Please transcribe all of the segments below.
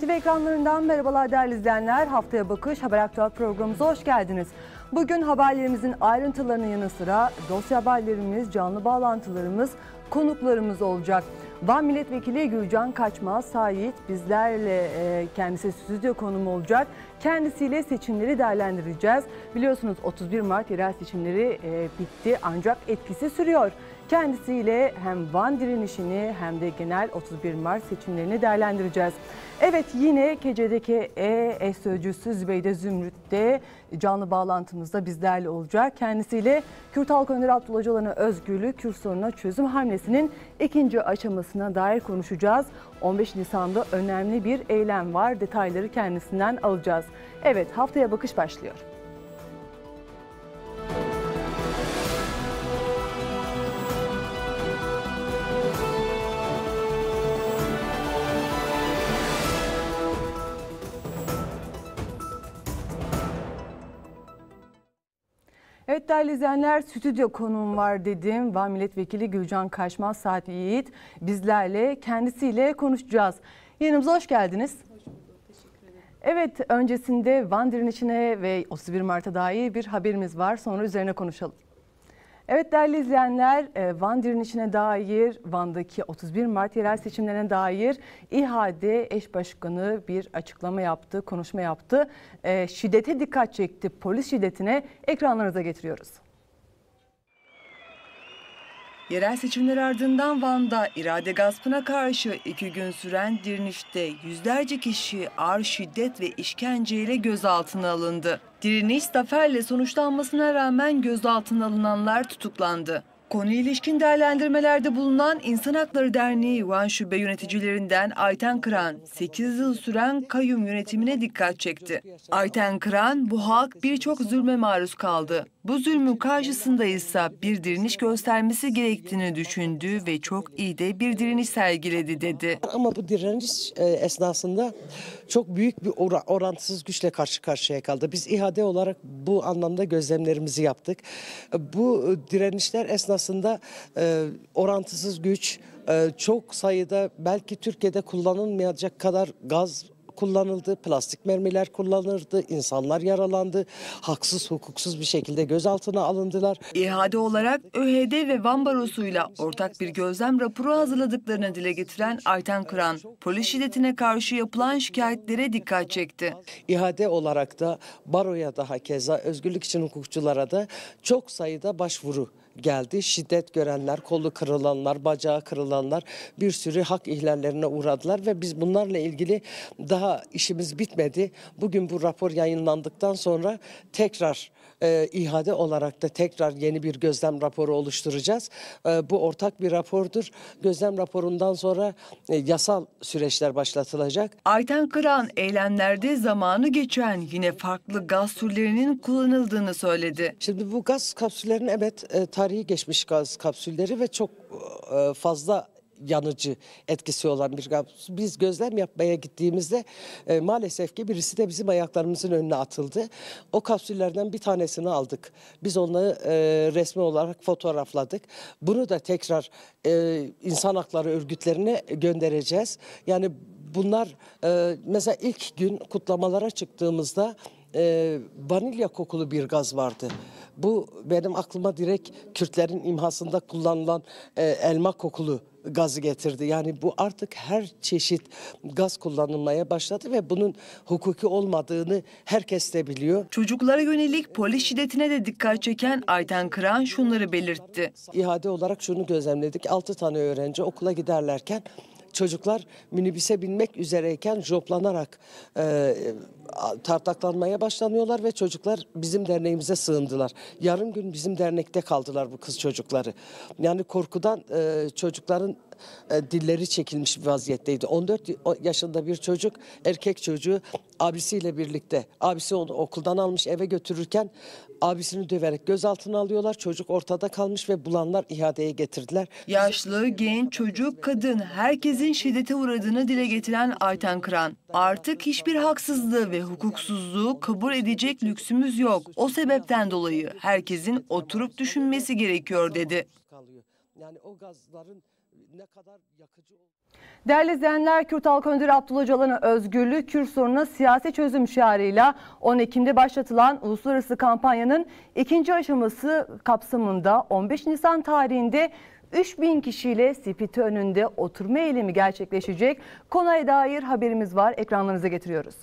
TV ekranlarından merhabalar değerli izleyenler. Haftaya Bakış Haber Aktüel programımıza hoş geldiniz. Bugün haberlerimizin ayrıntılarının yanı sıra dosya haberlerimiz, canlı bağlantılarımız, konuklarımız olacak. Van Milletvekili Gülcan Kaçmaz, Sait bizlerle kendisi stüdyo konumu olacak. Kendisiyle seçimleri değerlendireceğiz. Biliyorsunuz 31 Mart yerel seçimleri bitti ancak etkisi sürüyor. Kendisiyle hem Van direnişini hem de genel 31 Mart seçimlerini değerlendireceğiz. Evet, yine KCDKE eş sözcüsü Zübeyde Zümrüt de canlı bağlantımızda bizlerle olacak. Kendisiyle Kürt Halk Önderi Abdullah Öcalan'a özgürlük, Kürt sorununa çözüm hamlesinin ikinci aşamasına dair konuşacağız. 15 Nisan'da önemli bir eylem var. Detayları kendisinden alacağız. Evet, haftaya bakış başlıyor. Evet değerli izleyenler, stüdyo konuğum var dedim. Van Milletvekili Gülcan Kaçmaz, Saat Yiğit bizlerle, kendisiyle konuşacağız. Yanımıza hoş geldiniz. Hoş bulduk, teşekkür ederim. Evet, öncesinde Van direnişine ve 31 Mart'a dair bir haberimiz var. Sonra üzerine konuşalım. Evet değerli izleyenler, Van direnişine dair, Van'daki 31 Mart yerel seçimlerine dair İHD eş başkanı bir açıklama yaptı, konuşma yaptı. Şiddete dikkat çekti, polis şiddetine ekranlarınıza getiriyoruz. Yerel seçimler ardından Van'da irade gaspına karşı 2 gün süren direnişte yüzlerce kişi ağır şiddet ve işkenceyle gözaltına alındı. Direniş zaferle sonuçlanmasına rağmen gözaltına alınanlar tutuklandı. Konuya ilişkin değerlendirmelerde bulunan İnsan Hakları Derneği Van Şube yöneticilerinden Ayten Kıran, 8 yıl süren kayyum yönetimine dikkat çekti. Ayten Kıran, bu halk birçok zulme maruz kaldı. Bu zulmün karşısında ise bir direniş göstermesi gerektiğini düşündü ve çok iyi de bir direniş sergiledi dedi. Ama bu direniş esnasında çok büyük bir orantısız güçle karşı karşıya kaldı. Biz İHD olarak bu anlamda gözlemlerimizi yaptık. Bu direnişler esnasında orantısız güç, çok sayıda belki Türkiye'de kullanılmayacak kadar gaz kullanıldı, plastik mermiler kullanıldı, insanlar yaralandı, haksız hukuksuz bir şekilde gözaltına alındılar. İHD olarak ÖHD ve Van Barosu'yla ortak bir gözlem raporu hazırladıklarını dile getiren Ayten Kıran, polis şiddetine karşı yapılan şikayetlere dikkat çekti. İHD olarak da baroya da hakeza, özgürlük için hukukçulara da çok sayıda başvuru geldi. Şiddet görenler, kolu kırılanlar, bacağı kırılanlar bir sürü hak ihlallerine uğradılar ve biz bunlarla ilgili daha işimiz bitmedi. Bugün bu rapor yayınlandıktan sonra tekrar İHD olarak da tekrar yeni bir gözlem raporu oluşturacağız. Bu ortak bir rapordur. Gözlem raporundan sonra yasal süreçler başlatılacak. Ayten Kıran eylemlerde zamanı geçen yine farklı gaz türlerinin kullanıldığını söyledi. Şimdi bu gaz kapsüllerinin tarihi geçmiş gaz kapsülleri ve çok fazla yanıcı etkisi olan bir gaz. Biz gözlem yapmaya gittiğimizde maalesef ki birisi de bizim ayaklarımızın önüne atıldı. O kapsüllerden bir tanesini aldık. Biz onları resmi olarak fotoğrafladık. Bunu da tekrar insan hakları örgütlerine göndereceğiz. Yani bunlar mesela ilk gün kutlamalara çıktığımızda vanilya kokulu bir gaz vardı. Bu benim aklıma direkt Kürtlerin imhasında kullanılan elma kokulu gazı getirdi. Yani bu artık her çeşit gaz kullanılmaya başladı ve bunun hukuki olmadığını herkes de biliyor. Çocuklara yönelik polis şiddetine de dikkat çeken Ayten Kıran şunları belirtti. İHD olarak şunu gözlemledik. 6 tane öğrenci okula giderlerken çocuklar minibüse binmek üzereyken joplanarak tartaklanmaya başlanıyorlar ve çocuklar bizim derneğimize sığındılar. Yarım gün bizim dernekte kaldılar bu kız çocukları. Yani korkudan çocukların dilleri çekilmiş bir vaziyetteydi. 14 yaşında bir çocuk, erkek çocuğu abisiyle birlikte, abisi onu okuldan almış eve götürürken abisini döverek gözaltına alıyorlar. Çocuk ortada kalmış ve bulanlar İHD'ye getirdiler. Yaşlı, genç, çocuk, kadın, herkesin şiddete uğradığını dile getiren Ayten Kıran, artık hiçbir haksızlığı ve hukuksuzluğu kabul edecek lüksümüz yok. O sebepten dolayı herkesin oturup düşünmesi gerekiyor dedi. Yani o gazların ne kadar yakıcı oldu. Değerli izleyenler, Kürt Halk Önderi Abdullah Öcalan'ın özgürlüğü, Kürt sorununa siyasi çözüm şiarıyla 10 Ekim'de başlatılan uluslararası kampanyanın ikinci aşaması kapsamında 15 Nisan tarihinde 3000 kişiyle CPT önünde oturma eylemi gerçekleşecek. Konuya dair haberimiz var, ekranlarınıza getiriyoruz.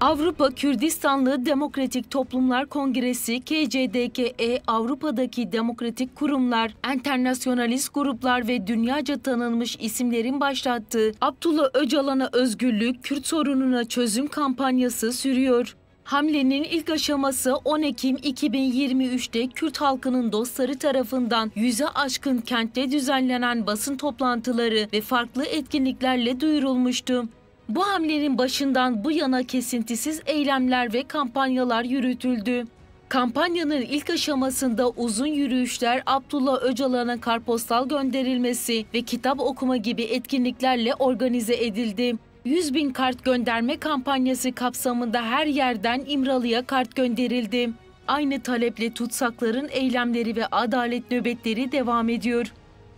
Avrupa Kürdistanlı Demokratik Toplumlar Kongresi KCDKE Avrupa'daki demokratik kurumlar, enternasyonalist gruplar ve dünyaca tanınmış isimlerin başlattığı Abdullah Öcalan'a özgürlük, Kürt sorununa çözüm kampanyası sürüyor. Hamlenin ilk aşaması 10 Ekim 2023'te Kürt halkının dostları tarafından 100'e aşkın kentte düzenlenen basın toplantıları ve farklı etkinliklerle duyurulmuştu. Bu hamlenin başından bu yana kesintisiz eylemler ve kampanyalar yürütüldü. Kampanyanın ilk aşamasında uzun yürüyüşler, Abdullah Öcalan'a kartpostal gönderilmesi ve kitap okuma gibi etkinliklerle organize edildi. 100 bin kart gönderme kampanyası kapsamında her yerden İmralı'ya kart gönderildi. Aynı taleple tutsakların eylemleri ve adalet nöbetleri devam ediyor.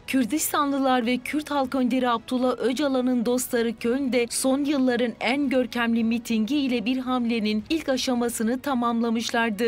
Kürdistanlılar ve Kürt Halk Önderi Abdullah Öcalan'ın dostları Köln'de son yılların en görkemli mitingi ile bir hamlenin ilk aşamasını tamamlamışlardı.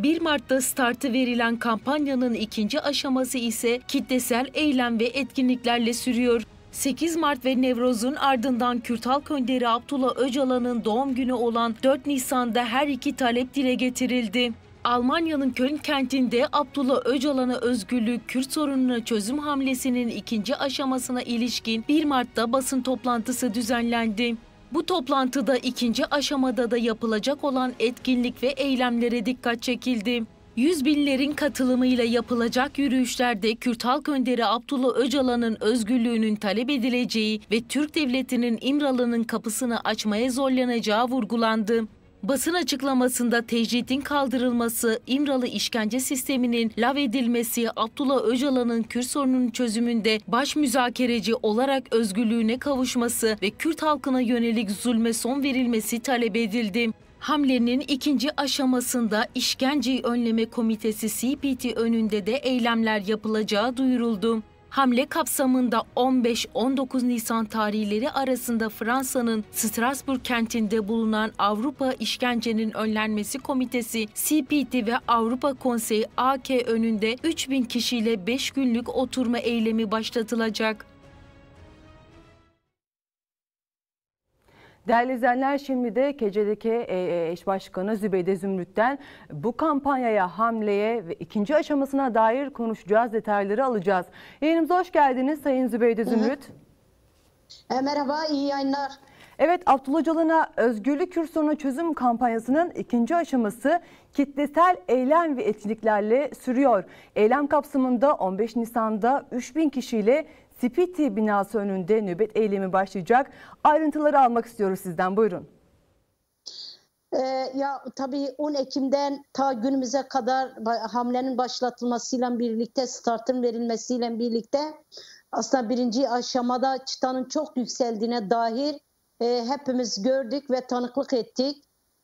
1 Mart'ta startı verilen kampanyanın ikinci aşaması ise kitlesel eylem ve etkinliklerle sürüyor. 8 Mart ve Nevroz'un ardından Kürt Halk Önderi Abdullah Öcalan'ın doğum günü olan 4 Nisan'da her iki talep dile getirildi. Almanya'nın Köln kentinde Abdullah Öcalan'a özgürlük, Kürt sorununa çözüm hamlesinin ikinci aşamasına ilişkin 1 Mart'ta basın toplantısı düzenlendi. Bu toplantıda ikinci aşamada da yapılacak olan etkinlik ve eylemlere dikkat çekildi. Yüz binlerin katılımıyla yapılacak yürüyüşlerde Kürt Halk Önderi Abdullah Öcalan'ın özgürlüğünün talep edileceği ve Türk Devleti'nin İmralı'nın kapısını açmaya zorlanacağı vurgulandı. Basın açıklamasında tecritin kaldırılması, İmralı işkence sisteminin lağvedilmesi, Abdullah Öcalan'ın Kürt sorununun çözümünde baş müzakereci olarak özgürlüğüne kavuşması ve Kürt halkına yönelik zulme son verilmesi talep edildi. Hamlenin ikinci aşamasında İşkenceyi Önleme Komitesi CPT önünde de eylemler yapılacağı duyuruldu. Hamle kapsamında 15-19 Nisan tarihleri arasında Fransa'nın Strasbourg kentinde bulunan Avrupa İşkencenin Önlenmesi Komitesi CPT ve Avrupa Konseyi AK önünde 3000 kişiyle 5 günlük oturma eylemi başlatılacak. Değerli izleyenler, şimdi de KCDK eş başkanı Zübeyde Zümrüt'ten bu kampanyaya, hamleye ve ikinci aşamasına dair konuşacağız, detayları alacağız. Yayınımıza hoş geldiniz Sayın Zübeyde Zümrüt. Merhaba, iyi yayınlar. Evet, Abdullah Öcalan'a özgürlük, Kürt sorunu çözüm kampanyasının ikinci aşaması kitlesel eylem ve etkinliklerle sürüyor. Eylem kapsamında 15 Nisan'da 3000 kişiyle CPT binası önünde nöbet eylemi başlayacak. Ayrıntıları almak istiyoruz sizden. Buyurun. Ya tabii 10 Ekim'den ta günümüze kadar hamlenin başlatılmasıyla birlikte, startın verilmesiyle birlikte aslında birinci aşamada çıtanın çok yükseldiğine dair hepimiz gördük ve tanıklık ettik.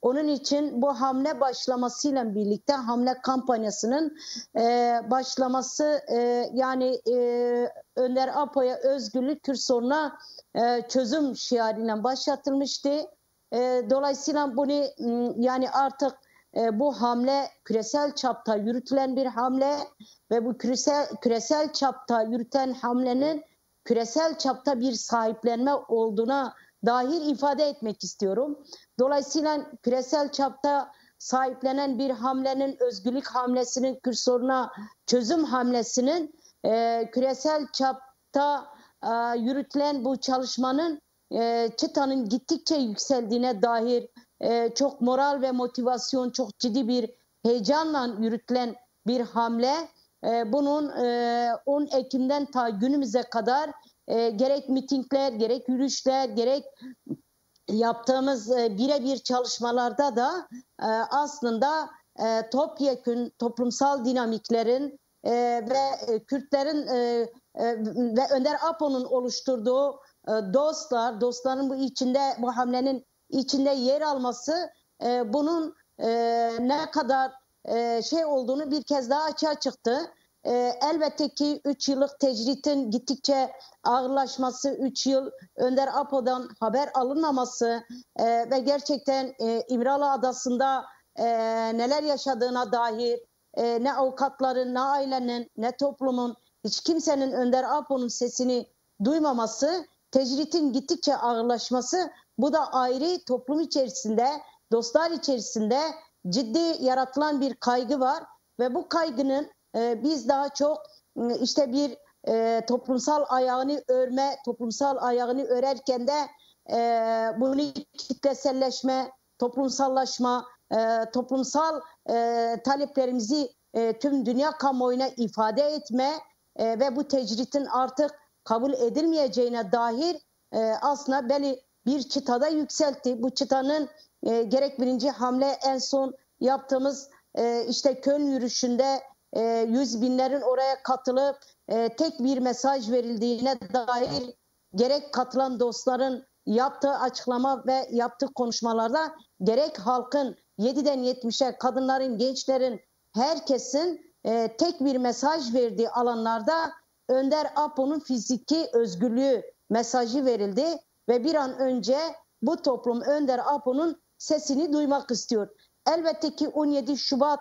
Onun için bu hamle başlamasıyla birlikte hamle kampanyasının başlaması yani Önder Apo'ya özgürlük, Kürt sorununa çözüm şiarıyla başlatılmıştı. Dolayısıyla bunu yani artık bu hamle küresel çapta yürütülen bir hamle ve bu küresel çapta yürüten hamlenin küresel çapta bir sahiplenme olduğuna dair ifade etmek istiyorum. Dolayısıyla küresel çapta sahiplenen bir hamlenin, özgürlük hamlesinin, Kürt sorununa çözüm hamlesinin küresel çapta yürütülen bu çalışmanın çıtanın gittikçe yükseldiğine dair çok moral ve motivasyon, çok ciddi bir heyecanla yürütülen bir hamle. Bunun 10 Ekim'den ta günümüze kadar gerek mitingler, gerek yürüyüşler, gerek yaptığımız birebir çalışmalarda da aslında topyekün toplumsal dinamiklerin ve Kürtlerin ve Önder Apo'nun oluşturduğu dostların bu içinde, bu hamlenin içinde yer alması bunun ne kadar şey olduğunu bir kez daha açığa çıktı. Elbette ki 3 yıllık tecritin gittikçe ağırlaşması, 3 yıl Önder Apo'dan haber alınmaması ve gerçekten İmralı Adası'nda neler yaşadığına dair ne avukatların, ne ailenin, ne toplumun, hiç kimsenin Önder Apo'nun sesini duymaması, tecritin gittikçe ağırlaşması, bu da ayrı toplum içerisinde, dostlar içerisinde ciddi yaratılan bir kaygı var ve bu kaygının biz daha çok işte bir toplumsal ayağını örme, toplumsal ayağını örerken de bunu kitleselleşme, toplumsallaşma, toplumsal taleplerimizi tüm dünya kamuoyuna ifade etme ve bu tecritin artık kabul edilmeyeceğine dair aslında belli bir çıtada yükseltti. Bu çıtanın gerek birinci hamle, en son yaptığımız işte Köln yürüyüşünde yüz binlerin oraya katılıp tek bir mesaj verildiğine dair, gerek katılan dostların yaptığı açıklama ve yaptığı konuşmalarda, gerek halkın 7'den 70'e, kadınların, gençlerin, herkesin tek bir mesaj verdiği alanlarda Önder Apo'nun fiziki özgürlüğü mesajı verildi ve bir an önce bu toplum Önder Apo'nun sesini duymak istiyor. Elbette ki 17 Şubat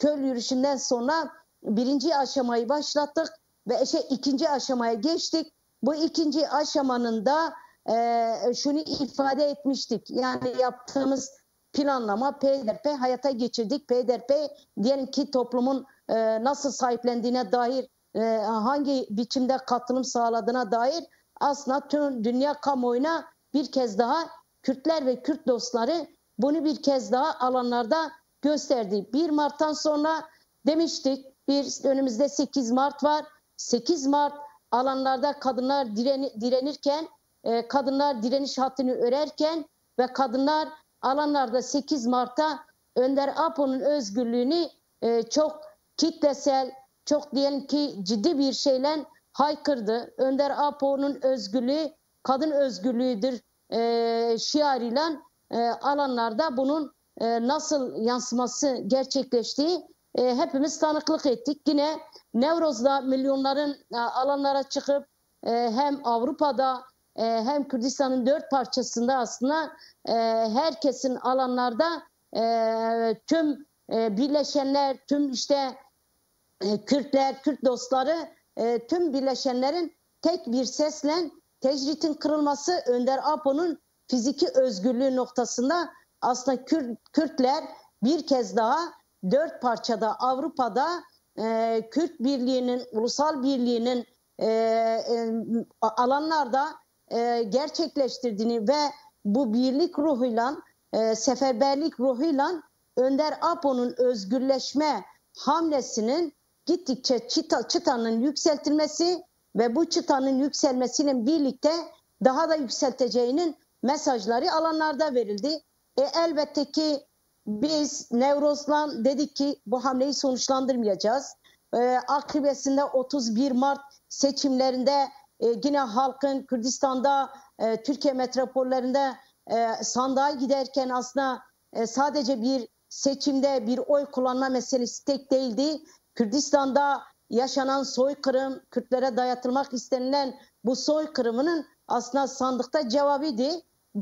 Köln yürüyüşünden sonra birinci aşamayı başlattık ve ikinci aşamaya geçtik. Bu ikinci aşamanın da şunu ifade etmiştik. Yani yaptığımız planlama peyderpey hayata geçirdik. Peyderpey diyelim ki toplumun nasıl sahiplendiğine dair, hangi biçimde katılım sağladığına dair aslında tüm dünya kamuoyuna bir kez daha Kürtler ve Kürt dostları bunu bir kez daha alanlarda gösterdi. 1 Mart'tan sonra demiştik, önümüzde 8 Mart var. 8 Mart alanlarda kadınlar direnirken, kadınlar direniş hattını örerken ve kadınlar alanlarda 8 Mart'ta Önder Apo'nun özgürlüğünü çok kitlesel, çok diyelim ki ciddi bir şeyle haykırdı. Önder Apo'nun özgürlüğü kadın özgürlüğüdür şiarıyla alanlarda bunun nasıl yansıması gerçekleştiği hepimiz tanıklık ettik. Yine Nevroz'da milyonların alanlara çıkıp hem Avrupa'da hem Kürdistan'ın 4 parçasında aslında herkesin alanlarda tüm birleşenler, tüm işte Kürtler, Kürt dostları, tüm birleşenlerin tek bir sesle tecritin kırılması, Önder Apo'nun fiziki özgürlüğü noktasında aslında Kürtler bir kez daha 4 parçada Avrupa'da Kürt birliğinin, ulusal birliğinin alanlarda gerçekleştirdiğini ve bu birlik ruhuyla, seferberlik ruhuyla Önder Apo'nun özgürleşme hamlesinin gittikçe çıtanın yükseltilmesi ve bu çıtanın yükselmesiyle birlikte daha da yükselteceğinin mesajları alanlarda verildi. Elbette ki biz Nevroz'la dedik ki bu hamleyi sonuçlandırmayacağız. Akıbetinde 31 Mart seçimlerinde yine halkın Kürdistan'da, Türkiye metropollerinde sandığa giderken aslında sadece bir seçimde bir oy kullanma meselesi tek değildi. Kürdistan'da yaşanan soykırım, Kürtlere dayatılmak istenilen bu soykırımının aslında sandıkta cevabıydı.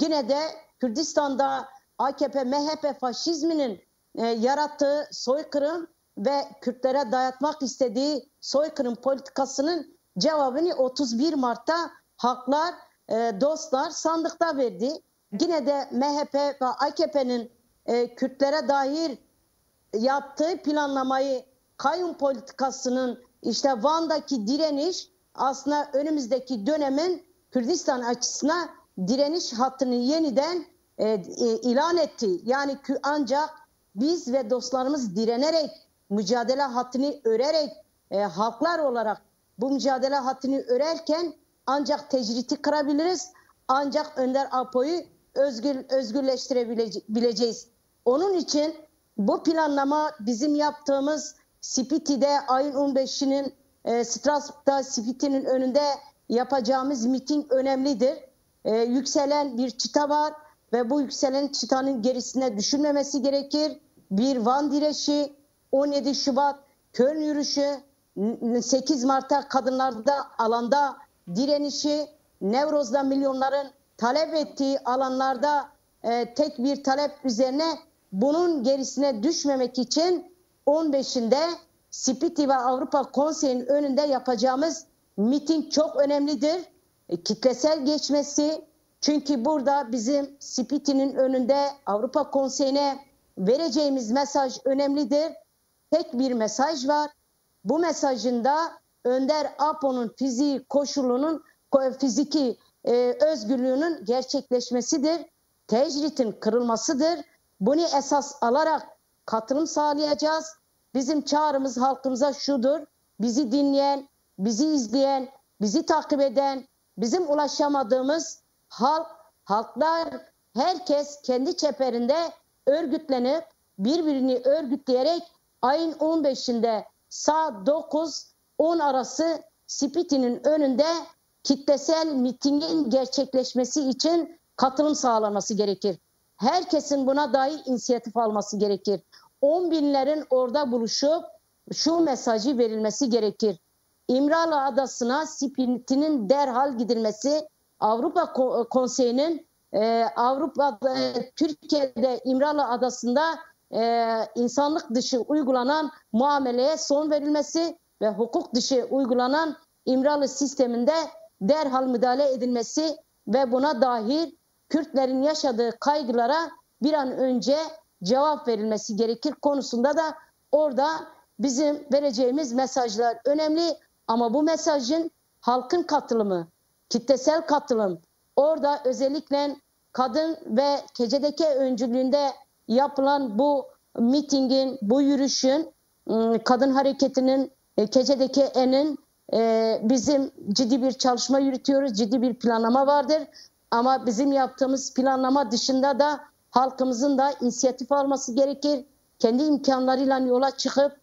Yine de Kürdistan'da AKP, MHP faşizminin yarattığı soykırım ve Kürtlere dayatmak istediği soykırım politikasının cevabını 31 Mart'ta halklar, dostlar sandıkta verdi. Yine de MHP ve AKP'nin Kürtlere dair yaptığı planlamayı, kayyum politikasının, işte Van'daki direniş aslında önümüzdeki dönemin Kürdistan açısına direniş hattını yeniden ilan etti. Yani ancak biz ve dostlarımız direnerek, mücadele hattını örerek, halklar olarak bu mücadele hattını örerken ancak tecriti kırabiliriz. Ancak Önder Apo'yu özgürleştirebileceğiz. Onun için bu planlama bizim yaptığımız CPT'de ayın 15'inin Strasbourg'da CPT'nin önünde yapacağımız miting önemlidir. Yükselen bir çıta var ve bu yükselen çıtanın gerisine düşünmemesi gerekir. Bir Van direşi, 17 Şubat Köln yürüyüşü, 8 Mart'ta kadınlarda alanda direnişi, Nevroz'da milyonların talep ettiği alanlarda tek bir talep üzerine bunun gerisine düşmemek için 15'inde Spiti ve Avrupa Konseyi'nin önünde yapacağımız miting çok önemlidir. Kitlesel geçmesi, çünkü burada bizim Spiti'nin önünde Avrupa Konseyi'ne vereceğimiz mesaj önemlidir. Tek bir mesaj var. Bu mesajında Önder Apo'nun fiziği koşulunun, fiziki özgürlüğünün gerçekleşmesidir. Tecritin kırılmasıdır. Bunu esas alarak katılım sağlayacağız. Bizim çağrımız halkımıza şudur: bizi dinleyen, bizi izleyen, bizi takip eden, bizim ulaşamadığımız halklar, herkes kendi çeperinde örgütlenip birbirini örgütleyerek ayın 15'inde saat 9-10 arası Spiti'nin önünde kitlesel mitingin gerçekleşmesi için katılım sağlanması gerekir. Herkesin buna dair inisiyatif alması gerekir. 10.000'lerin orada buluşup şu mesajı verilmesi gerekir: İmralı Adası'na Spiti'nin derhal gidilmesi, Avrupa Konseyi'nin Avrupa'da, Türkiye'de İmralı Adası'nda insanlık dışı uygulanan muameleye son verilmesi ve hukuk dışı uygulanan İmralı sisteminde derhal müdahale edilmesi ve buna dair Kürtlerin yaşadığı kaygılara bir an önce cevap verilmesi gerekir konusunda da orada bizim vereceğimiz mesajlar önemli. Ama bu mesajın halkın katılımı, kitlesel katılım, orada özellikle kadın ve KCDK öncülüğünde yapılan bu mitingin, bu yürüyüşün, kadın hareketinin, KCDK'nin bizim ciddi bir çalışma yürütüyoruz, ciddi bir planlama vardır. Ama bizim yaptığımız planlama dışında da halkımızın da inisiyatif alması gerekir. Kendi imkanlarıyla yola çıkıp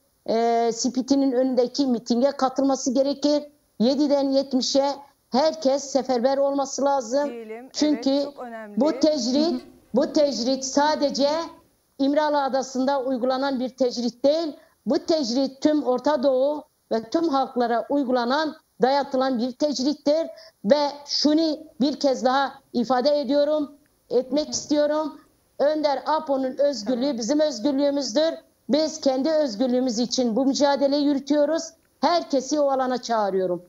Spiti'nin önündeki mitinge katılması gerekir. 7'den 70'e herkes seferber olması lazım. Değilim. Çünkü evet, bu tecrit sadece İmralı Adası'nda uygulanan bir tecrit değil. Bu tecrit tüm Orta Doğu ve tüm halklara uygulanan, dayatılan bir tecrittir. Ve şunu bir kez daha ifade ediyorum, etmek istiyorum: Önder Apo'nun özgürlüğü bizim özgürlüğümüzdür. Biz kendi özgürlüğümüz için bu mücadeleyi yürütüyoruz. Herkesi o alana çağırıyorum.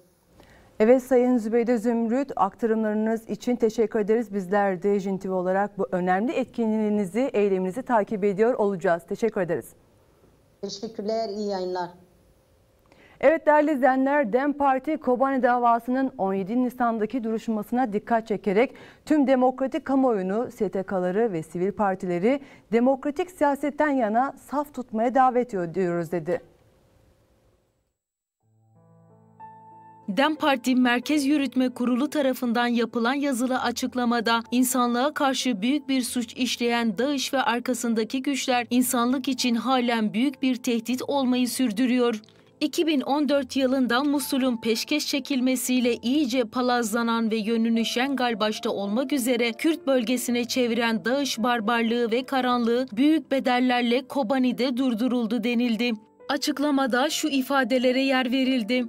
Evet, Sayın Zübeyde Zümrüt, aktarımlarınız için teşekkür ederiz. Bizler de Jin TV olarak bu önemli etkinliğinizi, eyleminizi takip ediyor olacağız. Teşekkür ederiz. Teşekkürler, iyi yayınlar. Evet değerli izleyenler, DEM Parti Kobani davasının 17 Nisan'daki duruşmasına dikkat çekerek tüm demokratik kamuoyunu, STK'ları ve sivil partileri demokratik siyasetten yana saf tutmaya davet ediyoruz dedi. DEM Parti Merkez Yürütme Kurulu tarafından yapılan yazılı açıklamada, insanlığa karşı büyük bir suç işleyen DAEŞ ve arkasındaki güçler insanlık için halen büyük bir tehdit olmayı sürdürüyor. 2014 yılında Musul'un peşkeş çekilmesiyle iyice palazlanan ve yönünü Şengal başta olmak üzere Kürt bölgesine çeviren DAEŞ barbarlığı ve karanlığı büyük bedellerle Kobani'de durduruldu denildi. Açıklamada şu ifadelere yer verildi: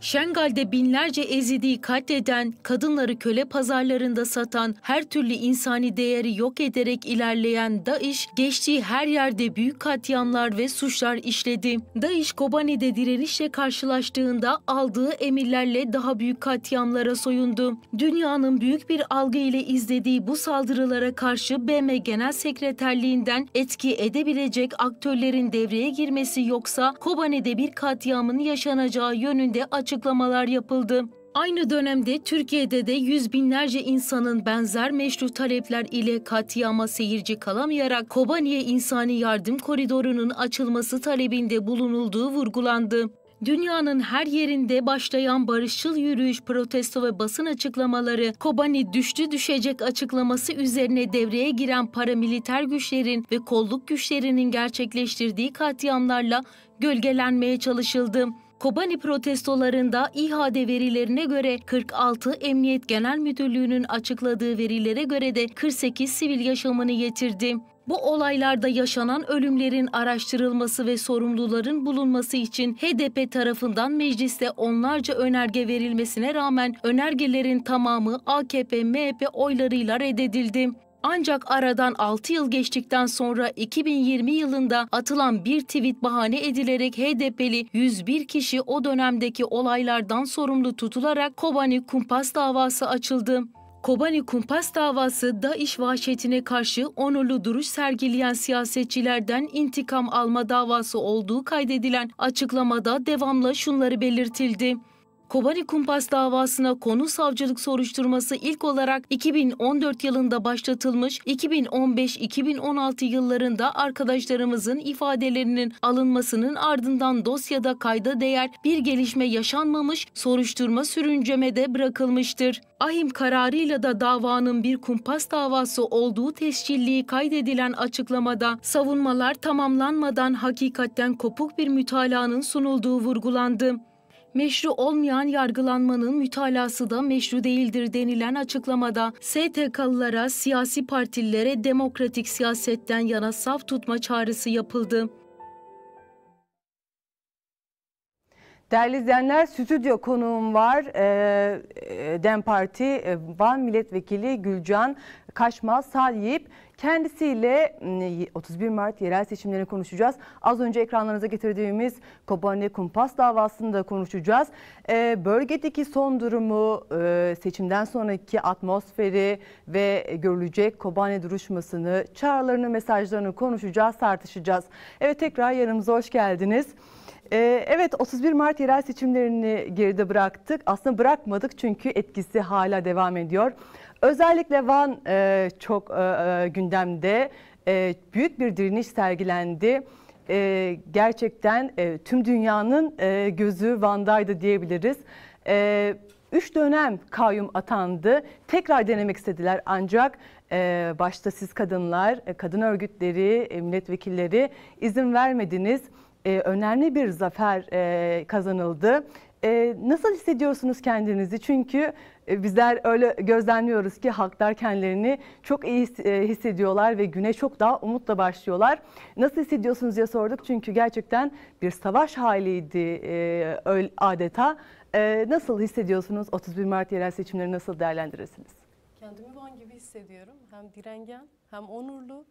Şengal'de binlerce Ezidi'yi katleden, kadınları köle pazarlarında satan, her türlü insani değeri yok ederek ilerleyen DAEŞ, geçtiği her yerde büyük katliamlar ve suçlar işledi. DAEŞ, Kobani'de direnişle karşılaştığında aldığı emirlerle daha büyük katliamlara soyundu. Dünyanın büyük bir algı ile izlediği bu saldırılara karşı BM Genel Sekreterliğinden etki edebilecek aktörlerin devreye girmesi yoksa Kobani'de bir katliamın yaşanacağı yönünde açıklamalar yapıldı. Aynı dönemde Türkiye'de de yüz binlerce insanın benzer meşru talepler ile katliama seyirci kalamayarak Kobani'ye insani yardım koridorunun açılması talebinde bulunulduğu vurgulandı. Dünyanın her yerinde başlayan barışçıl yürüyüş, protesto ve basın açıklamaları, Kobani düştü düşecek açıklaması üzerine devreye giren paramiliter güçlerin ve kolluk güçlerinin gerçekleştirdiği katliamlarla gölgelenmeye çalışıldı. Kobani protestolarında İHD verilerine göre 46, Emniyet Genel Müdürlüğü'nün açıkladığı verilere göre de 48 sivil yaşamını yitirdi. Bu olaylarda yaşanan ölümlerin araştırılması ve sorumluların bulunması için HDP tarafından mecliste onlarca önerge verilmesine rağmen önergelerin tamamı AKP-MHP oylarıyla reddedildi. Ancak aradan 6 yıl geçtikten sonra 2020 yılında atılan bir tweet bahane edilerek HDP'li 101 kişi o dönemdeki olaylardan sorumlu tutularak Kobani Kumpas davası açıldı. Kobani Kumpas davası DAEŞ vahşetine karşı onurlu duruş sergileyen siyasetçilerden intikam alma davası olduğu kaydedilen açıklamada devamlı şunları belirtildi. Kobani Kumpas davasına konu savcılık soruşturması ilk olarak 2014 yılında başlatılmış, 2015-2016 yıllarında arkadaşlarımızın ifadelerinin alınmasının ardından dosyada kayda değer bir gelişme yaşanmamış, soruşturma sürüncemede bırakılmıştır. AHİM kararıyla da davanın bir kumpas davası olduğu tescilliği kaydedilen açıklamada savunmalar tamamlanmadan hakikatten kopuk bir mütalaanın sunulduğu vurgulandı. Meşru olmayan yargılanmanın mütalası da meşru değildir denilen açıklamada STK'lılara, siyasi partililere demokratik siyasetten yana saf tutma çağrısı yapıldı. Değerli izleyenler, stüdyo konuğum var. DEM Parti Van Milletvekili Gülcan Kaçmaz Salyip. Kendisiyle 31 Mart yerel seçimlerini konuşacağız. Az önce ekranlarınıza getirdiğimiz Kobani Kumpas davasını da konuşacağız. Bölgedeki son durumu, seçimden sonraki atmosferi ve görülecek Kobani duruşmasını, çağrılarını, mesajlarını konuşacağız, tartışacağız. Evet, tekrar yanımıza hoş geldiniz. Evet, 31 Mart yerel seçimlerini geride bıraktık. Aslında bırakmadık çünkü etkisi hala devam ediyor. Özellikle Van çok gündemde, büyük bir direniş sergilendi. Gerçekten tüm dünyanın gözü Van'daydı diyebiliriz. 3 dönem kayyum atandı. Tekrar denemek istediler ancak başta siz kadınlar, kadın örgütleri, milletvekilleri izin vermediniz. Önemli bir zafer kazanıldı. Nasıl hissediyorsunuz kendinizi? Çünkü bizler öyle gözlemliyoruz ki halklar kendilerini çok iyi hissediyorlar ve güne çok daha umutla başlıyorlar. Nasıl hissediyorsunuz diye sorduk çünkü gerçekten bir savaş haliydi adeta. Nasıl hissediyorsunuz? 31 Mart yerel seçimleri nasıl değerlendirirsiniz? Kendimi Van gibi hissediyorum. Hem direngen, hem onurlu,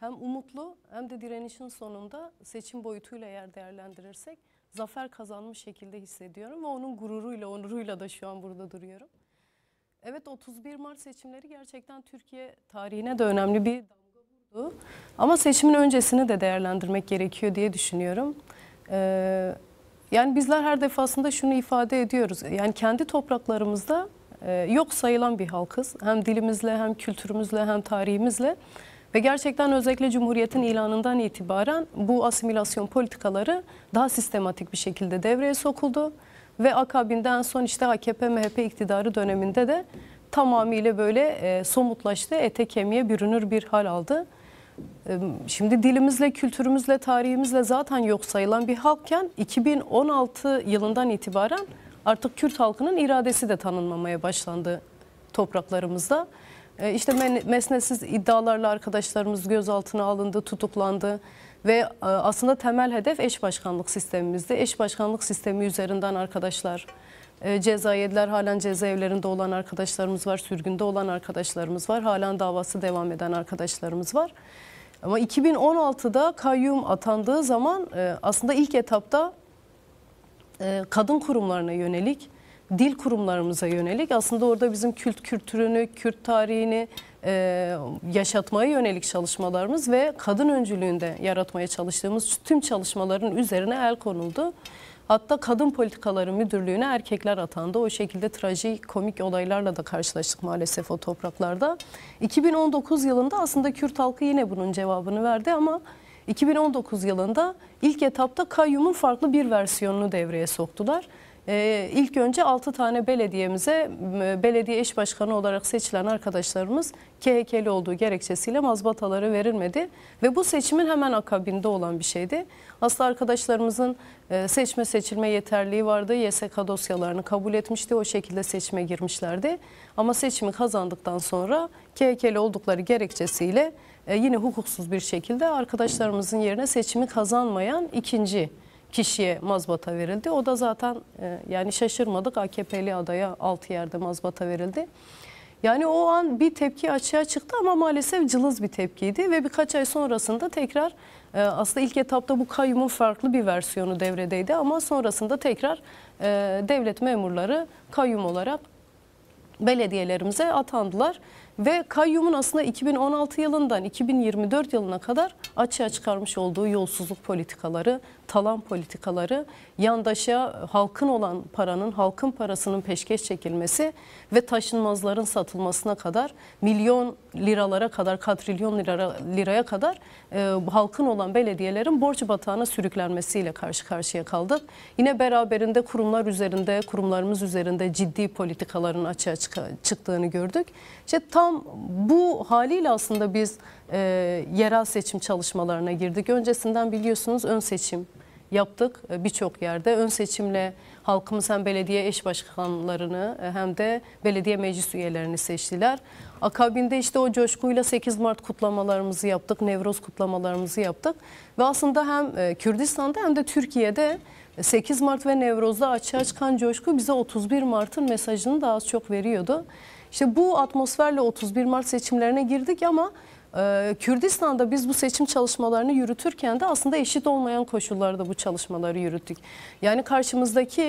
hem umutlu, hem de direnişin sonunda seçim boyutuyla eğer değerlendirirsek zafer kazanmış şekilde hissediyorum ve onun gururuyla, onuruyla da şu an burada duruyorum. Evet, 31 Mart seçimleri gerçekten Türkiye tarihine de önemli bir damga vurdu. Ama seçimin öncesini de değerlendirmek gerekiyor diye düşünüyorum. Yani bizler her defasında şunu ifade ediyoruz. Yani kendi topraklarımızda yok sayılan bir halkız. Hem dilimizle, hem kültürümüzle, hem tarihimizle. Ve gerçekten özellikle Cumhuriyet'in ilanından itibaren bu asimilasyon politikaları daha sistematik bir şekilde devreye sokuldu. Ve akabinde en son işte AKP-MHP iktidarı döneminde de tamamıyla böyle somutlaştı, ete kemiğe bürünür bir hal aldı. Şimdi dilimizle, kültürümüzle, tarihimizle zaten yok sayılan bir halkken 2016 yılından itibaren artık Kürt halkının iradesi de tanınmamaya başlandı topraklarımızda. İşte mesnetsiz iddialarla arkadaşlarımız gözaltına alındı, tutuklandı ve aslında temel hedef eş başkanlık sistemimizdi. Eş başkanlık sistemi üzerinden arkadaşlar ceza yediler. Halen cezaevlerinde olan arkadaşlarımız var, sürgünde olan arkadaşlarımız var, halen davası devam eden arkadaşlarımız var. Ama 2016'da kayyum atandığı zaman aslında ilk etapta kadın kurumlarına yönelik, dil kurumlarımıza yönelik, aslında orada bizim kültürünü, Kürt tarihini yaşatmaya yönelik çalışmalarımız ve kadın öncülüğünde yaratmaya çalıştığımız tüm çalışmaların üzerine el konuldu. Hatta kadın politikaları müdürlüğüne erkekler atandı. O şekilde trajikomik olaylarla da karşılaştık maalesef o topraklarda. 2019 yılında aslında Kürt halkı yine bunun cevabını verdi ama 2019 yılında ilk etapta kayyumun farklı bir versiyonunu devreye soktular. İlk önce 6 tane belediyemize belediye eş başkanı olarak seçilen arkadaşlarımız KHK'li olduğu gerekçesiyle mazbataları verilmedi. Ve bu seçimin hemen akabinde olan bir şeydi. Aslında arkadaşlarımızın seçme seçilme yeterliği vardı. YSK dosyalarını kabul etmişti. O şekilde seçime girmişlerdi. Ama seçimi kazandıktan sonra KHK'li oldukları gerekçesiyle yine hukuksuz bir şekilde arkadaşlarımızın yerine seçimi kazanmayan ikinci kişiye mazbata verildi. O da zaten yani şaşırmadık, AKP'li adaya 6 yerde mazbata verildi. Yani o an bir tepki açığa çıktı ama maalesef cılız bir tepkiydi ve birkaç ay sonrasında tekrar aslında ilk etapta bu kayyumun farklı bir versiyonu devredeydi ama sonrasında tekrar devlet memurları kayyum olarak belediyelerimize atandılar ve kayyumun aslında 2016 yılından 2024 yılına kadar açığa çıkarmış olduğu yolsuzluk politikaları, talan politikaları, yandaşa halkın olan paranın, halkın parasının peşkeş çekilmesi ve taşınmazların satılmasına kadar, milyon liralara kadar, katrilyon liraya kadar halkın olan belediyelerin borç batağına sürüklenmesiyle karşı karşıya kaldık. Yine beraberinde kurumlar üzerinde, kurumlarımız üzerinde ciddi politikaların açığa çıktığını gördük. İşte tam bu haliyle aslında biz yerel seçim çalışmalarına girdik. Öncesinden biliyorsunuz ön seçim yaptık birçok yerde. Ön seçimle halkımız hem belediye eş başkanlarını hem de belediye meclis üyelerini seçtiler. Akabinde işte o coşkuyla 8 Mart kutlamalarımızı yaptık, Nevroz kutlamalarımızı yaptık. Ve aslında hem Kürdistan'da hem de Türkiye'de 8 Mart ve Nevroz'da açığa çıkan coşku bize 31 Mart'ın mesajını daha az çok veriyordu. İşte bu atmosferle 31 Mart seçimlerine girdik ama Kürdistan'da biz bu seçim çalışmalarını yürütürken de aslında eşit olmayan koşullarda bu çalışmaları yürüttük. Yani karşımızdaki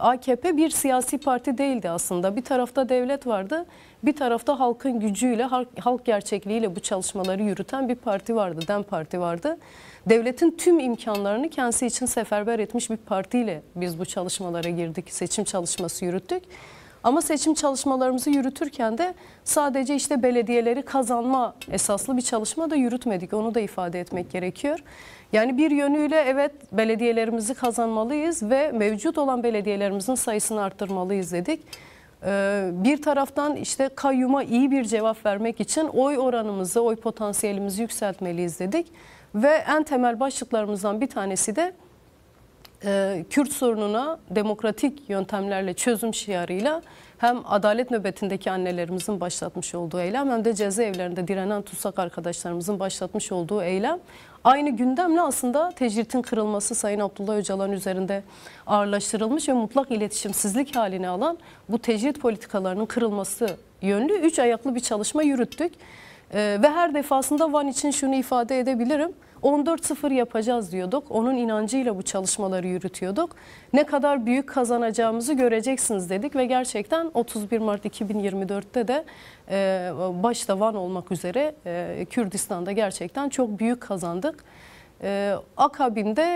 AKP bir siyasi parti değildi aslında. Bir tarafta devlet vardı, bir tarafta halkın gücüyle, halk gerçekliğiyle bu çalışmaları yürüten bir parti vardı, DEM Parti vardı. Devletin tüm imkanlarını kendisi için seferber etmiş bir partiyle biz bu çalışmalara girdik, seçim çalışması yürüttük. Ama seçim çalışmalarımızı yürütürken de sadece işte belediyeleri kazanma esaslı bir çalışma da yürütmedik. Onu da ifade etmek gerekiyor. Yani bir yönüyle evet belediyelerimizi kazanmalıyız ve mevcut olan belediyelerimizin sayısını arttırmalıyız dedik. Bir taraftan işte kayyuma iyi bir cevap vermek için oy oranımızı, oy potansiyelimizi yükseltmeliyiz dedik. Ve en temel başlıklarımızdan bir tanesi de Kürt sorununa demokratik yöntemlerle çözüm şiarıyla hem adalet nöbetindeki annelerimizin başlatmış olduğu eylem hem de cezaevlerinde direnen tutsak arkadaşlarımızın başlatmış olduğu eylem aynı gündemle aslında tecritin kırılması Sayın Abdullah Öcalan üzerinde ağırlaştırılmış ve mutlak iletişimsizlik haline alan bu tecrit politikalarının kırılması yönlü 3 ayaklı bir çalışma yürüttük. Ve her defasında Van için şunu ifade edebilirim. 14-0 yapacağız diyorduk. Onun inancıyla bu çalışmaları yürütüyorduk. Ne kadar büyük kazanacağımızı göreceksiniz dedik ve gerçekten 31 Mart 2024'te de başta Van olmak üzere Kürdistan'da gerçekten çok büyük kazandık. Akabinde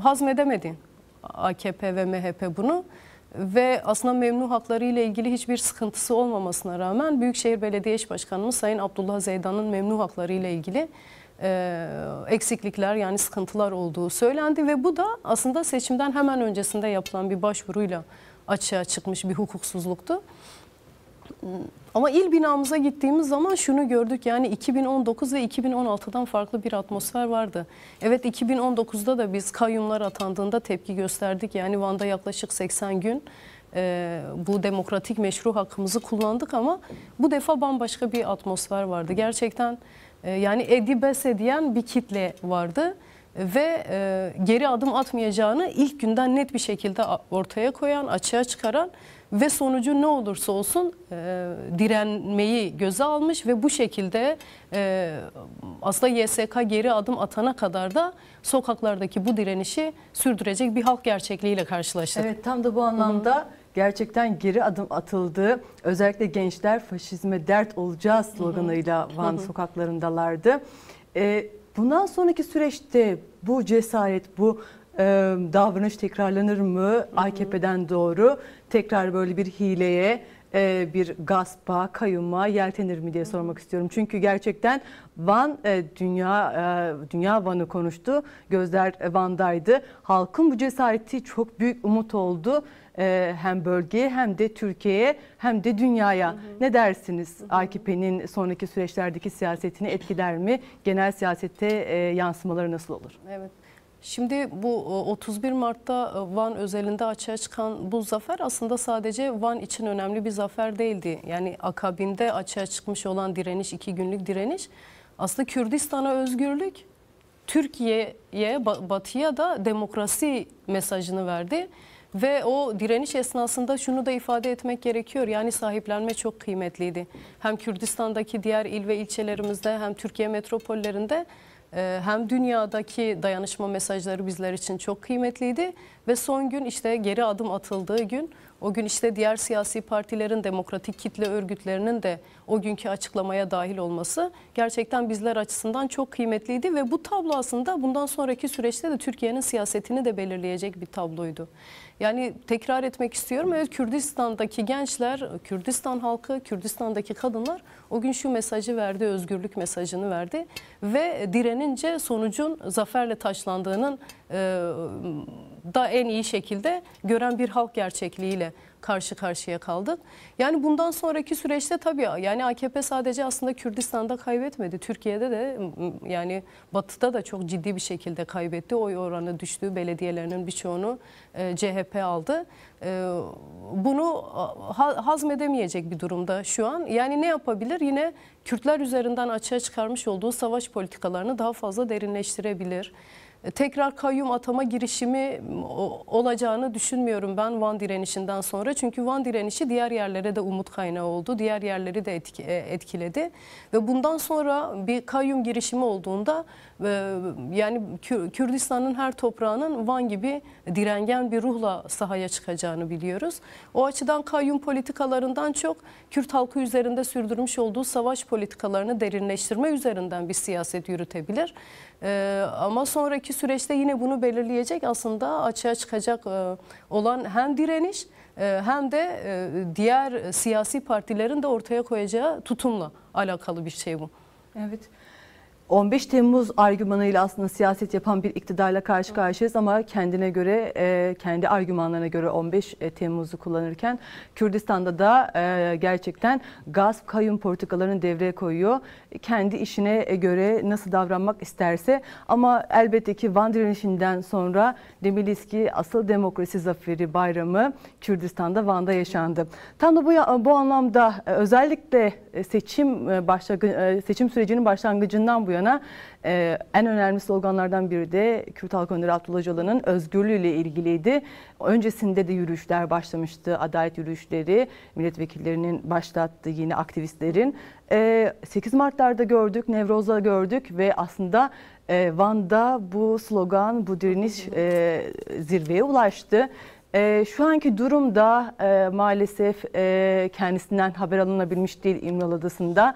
hazmedemedi AKP ve MHP bunu. Ve aslında memnu hakları ile ilgili hiçbir sıkıntısı olmamasına rağmen Büyükşehir Belediye Eş Başkanımız Sayın Abdullah Zeydan'ın memnu hakları ile ilgili eksiklikler yani sıkıntılar olduğu söylendi. Ve bu da aslında seçimden hemen öncesinde yapılan bir başvuruyla açığa çıkmış bir hukuksuzluktu. Ama il binamıza gittiğimiz zaman şunu gördük yani 2019 ve 2016'dan farklı bir atmosfer vardı. Evet 2019'da da biz kayyumlar atandığında tepki gösterdik. Yani Van'da yaklaşık 80 gün bu demokratik meşru hakkımızı kullandık ama bu defa bambaşka bir atmosfer vardı. Gerçekten yani edibese diyen bir kitle vardı. Ve geri adım atmayacağını ilk günden net bir şekilde ortaya koyan, açığa çıkaran ve sonucu ne olursa olsun direnmeyi göze almış ve bu şekilde aslında YSK geri adım atana kadar da sokaklardaki bu direnişi sürdürecek bir halk gerçekliğiyle karşılaştık. Evet tam da bu anlamda gerçekten geri adım atıldı. Özellikle gençler faşizme dert olacağız sloganıyla Van sokaklarındalardı. Bundan sonraki süreçte bu cesaret, bu davranış tekrarlanır mı? AKP'den doğru tekrar böyle bir hileye, bir gaspa, kayyuma yeltenir mi diye sormak istiyorum. Çünkü gerçekten Van, dünya Van'ı konuştu. Gözler Van'daydı. Halkın bu cesareti çok büyük umut oldu. Hem bölgeye hem de Türkiye'ye hem de dünyaya. Ne dersiniz? AKP'nin sonraki süreçlerdeki siyasetini etkiler mi? Genel siyasette yansımaları nasıl olur? Evet. Şimdi bu 31 Mart'ta Van özelinde açığa çıkan bu zafer aslında sadece Van için önemli bir zafer değildi. Yani akabinde açığa çıkmış olan direniş, 2 günlük direniş aslında Kürdistan'a özgürlük, Türkiye'ye, Batı'ya da demokrasi mesajını verdi. Ve o direniş esnasında şunu da ifade etmek gerekiyor. Yani sahiplenme çok kıymetliydi. Hem Kürdistan'daki diğer il ve ilçelerimizde, hem Türkiye metropollerinde, hem dünyadaki dayanışma mesajları bizler için çok kıymetliydi. Ve son gün, işte geri adım atıldığı gün, o gün işte diğer siyasi partilerin, demokratik kitle örgütlerinin de o günkü açıklamaya dahil olması gerçekten bizler açısından çok kıymetliydi. Ve bu tablo aslında bundan sonraki süreçte de Türkiye'nin siyasetini de belirleyecek bir tabloydu. Yani tekrar etmek istiyorum, evet, Kürdistan'daki gençler, Kürdistan halkı, Kürdistan'daki kadınlar o gün şu mesajı verdi, özgürlük mesajını verdi ve direnince sonucun zaferle taçlandığının da en iyi şekilde gören bir halk gerçekliğiyle karşı karşıya kaldık. Yani bundan sonraki süreçte tabii yani AKP sadece aslında Kürdistan'da kaybetmedi. Türkiye'de de, yani Batı'da da çok ciddi bir şekilde kaybetti. Oy oranı düştü. Belediyelerinin birçoğunu CHP aldı. Bunu hazmedemeyecek bir durumda şu an. Yani ne yapabilir? Yine Kürtler üzerinden açığa çıkarmış olduğu savaş politikalarını daha fazla derinleştirebilir. Tekrar kayyum atama girişimi olacağını düşünmüyorum ben Van direnişinden sonra. Çünkü Van direnişi diğer yerlere de umut kaynağı oldu. Diğer yerleri de etkiledi. Ve bundan sonra bir kayyum girişimi olduğunda yani Kürdistan'ın her toprağının Van gibi direngen bir ruhla sahaya çıkacağını biliyoruz. O açıdan kayyum politikalarından çok Kürt halkı üzerinde sürdürmüş olduğu savaş politikalarını derinleştirme üzerinden bir siyaset yürütebilir. Ama sonraki süreçte yine bunu belirleyecek aslında açığa çıkacak olan hem direniş hem de diğer siyasi partilerin de ortaya koyacağı tutumla alakalı bir şey bu. Evet. 15 Temmuz argümanıyla aslında siyaset yapan bir iktidarla karşı karşıyayız ama kendine göre, kendi argümanlarına göre 15 Temmuz'u kullanırken Kürdistan'da da gerçekten gasp, kayyum politikalarını devreye koyuyor. Kendi işine göre nasıl davranmak isterse ama elbette ki Van direnişinden sonra demeliyiz ki asıl demokrasi zaferi bayramı Kürdistan'da, Van'da yaşandı. Tam da bu anlamda özellikle seçim sürecinin başlangıcından bu yana en önemli sloganlardan biri de Kürt Halk Önderi Abdullah Öcalan'ın özgürlüğü ile ilgiliydi. Öncesinde de yürüyüşler başlamıştı. Adalet yürüyüşleri, milletvekillerinin başlattığı, yine aktivistlerin. 8 Mart'larda gördük, Nevroz'da gördük ve aslında Van'da bu slogan, bu direniş zirveye ulaştı. Şu anki durumda maalesef kendisinden haber alınabilmiş değil. İmralı Adası'nda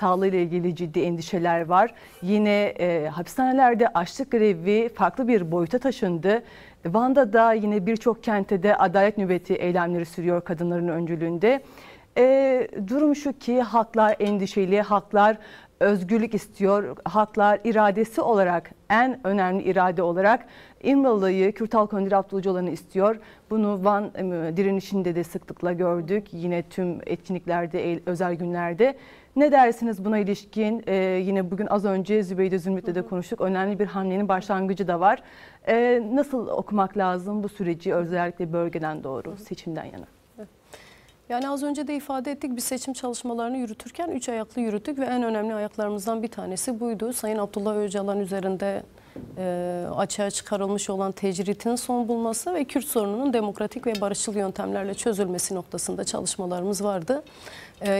sağlığıyla ilgili ciddi endişeler var. Yine hapishanelerde açlık grevi farklı bir boyuta taşındı. Van'da da yine birçok kente de adalet nöbeti eylemleri sürüyor kadınların öncülüğünde. Durum şu ki halklar endişeli, halklar özgürlük istiyor. Halklar iradesi olarak, en önemli irade olarak İmralı'yı, Kürt Halk Önderi Abdullah Öcalan'ı istiyor. Bunu Van direnişinde de sıklıkla gördük. Yine tüm etkinliklerde, özel günlerde. Ne dersiniz buna ilişkin? Yine bugün az önce Zübeyde Zümrüt'le de konuştuk. Önemli bir hamlenin başlangıcı da var. Nasıl okumak lazım bu süreci özellikle bölgeden doğru, seçimden yana? Yani az önce de ifade ettik, biz seçim çalışmalarını yürütürken 3 ayaklı yürüttük ve en önemli ayaklarımızdan bir tanesi buydu. Sayın Abdullah Öcalan üzerinde açığa çıkarılmış olan tecritin son bulması ve Kürt sorununun demokratik ve barışçıl yöntemlerle çözülmesi noktasında çalışmalarımız vardı.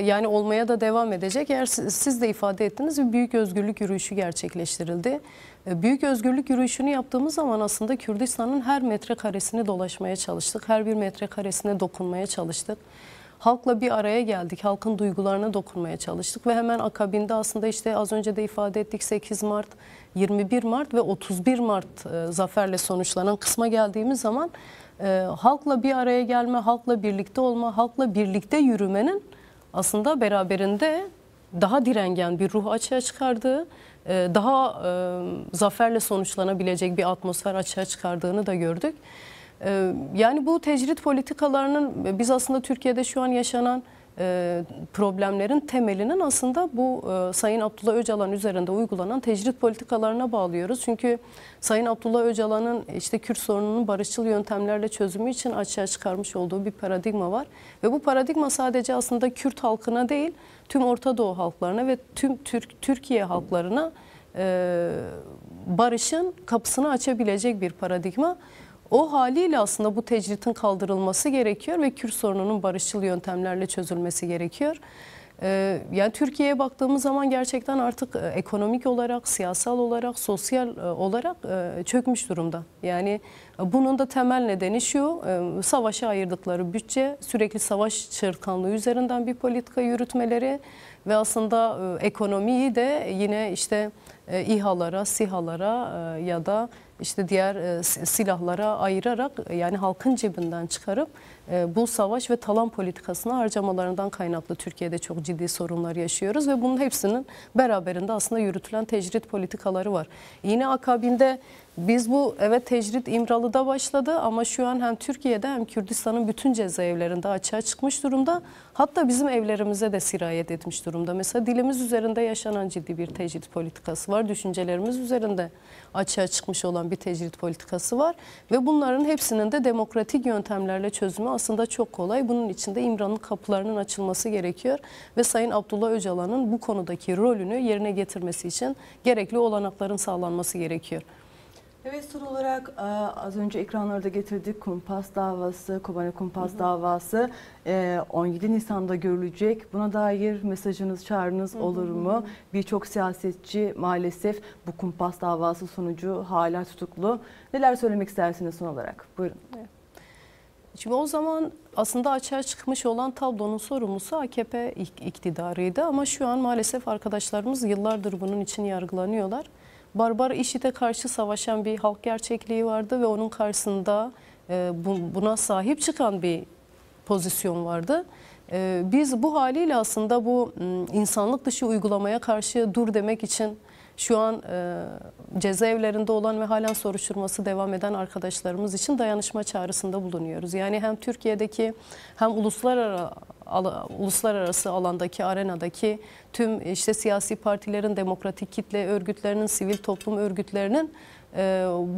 Yani olmaya da devam edecek. Eğer siz de ifade ettiniz, bir büyük özgürlük yürüyüşü gerçekleştirildi. Büyük özgürlük yürüyüşünü yaptığımız zaman aslında Kürdistan'ın her metrekaresini dolaşmaya çalıştık. Her bir metrekaresine dokunmaya çalıştık. Halkla bir araya geldik, halkın duygularına dokunmaya çalıştık ve hemen akabinde aslında işte az önce de ifade ettik 8 Mart, 21 Mart ve 31 Mart zaferle sonuçlanan kısma geldiğimiz zaman halkla bir araya gelme, halkla birlikte olma, halkla birlikte yürümenin aslında beraberinde daha direngen bir ruh açığa çıkardığı, daha zaferle sonuçlanabilecek bir atmosfer açığa çıkardığını da gördük. Yani bu tecrit politikalarının biz aslında Türkiye'de şu an yaşanan problemlerin temelinin aslında bu Sayın Abdullah Öcalan üzerinde uygulanan tecrit politikalarına bağlıyoruz. Çünkü Sayın Abdullah Öcalan'ın işte Kürt sorununun barışçıl yöntemlerle çözümü için açığa çıkarmış olduğu bir paradigma var. Ve bu paradigma sadece aslında Kürt halkına değil, tüm Orta Doğu halklarına ve tüm Türkiye halklarına barışın kapısını açabilecek bir paradigma. O haliyle aslında bu tecritin kaldırılması gerekiyor ve Kürt sorununun barışçıl yöntemlerle çözülmesi gerekiyor. Yani Türkiye'ye baktığımız zaman gerçekten artık ekonomik olarak, siyasal olarak, sosyal olarak çökmüş durumda. Yani bunun da temel nedeni şu, savaşa ayırdıkları bütçe, sürekli savaş çırtkanlığı üzerinden bir politika yürütmeleri ve aslında ekonomiyi de yine işte İHA'lara, SİHA'lara ya da işte diğer silahlara ayırarak, yani halkın cebinden çıkarıp bu savaş ve talan politikasına harcamalarından kaynaklı Türkiye'de çok ciddi sorunlar yaşıyoruz ve bunun hepsinin beraberinde aslında yürütülen tecrit politikaları var. Yine akabinde biz bu tecrit İmralı'da başladı ama şu an hem Türkiye'de hem Kürdistan'ın bütün cezaevlerinde açığa çıkmış durumda. Hatta bizim evlerimize de sirayet etmiş durumda. Mesela dilimiz üzerinde yaşanan ciddi bir tecrit politikası var. Düşüncelerimiz üzerinde açığa çıkmış olan bir tecrit politikası var. Ve bunların hepsinin de demokratik yöntemlerle çözümü aslında çok kolay. Bunun için de İmralı'nın kapılarının açılması gerekiyor. Ve Sayın Abdullah Öcalan'ın bu konudaki rolünü yerine getirmesi için gerekli olanakların sağlanması gerekiyor. Evet, son olarak az önce ekranlarda getirdik kumpas davası, Kobane kumpas davası 17 Nisan'da görülecek. Buna dair mesajınız, çağrınız olur mu? Birçok siyasetçi maalesef bu kumpas davası sonucu hala tutuklu. Neler söylemek istersiniz son olarak? Buyurun. Evet. Şimdi o zaman aslında açığa çıkmış olan tablonun sorumlusu AKP iktidarıydı ama şu an maalesef arkadaşlarımız yıllardır bunun için yargılanıyorlar. Barbar IŞİD'e karşı savaşan bir halk gerçekliği vardı ve onun karşısında buna sahip çıkan bir pozisyon vardı. Biz bu haliyle aslında bu insanlık dışı uygulamaya karşı dur demek için şu an cezaevlerinde olan ve halen soruşturması devam eden arkadaşlarımız için dayanışma çağrısında bulunuyoruz. Yani hem Türkiye'deki hem uluslararası alandaki, arenadaki tüm işte siyasi partilerin, demokratik kitle örgütlerinin, sivil toplum örgütlerinin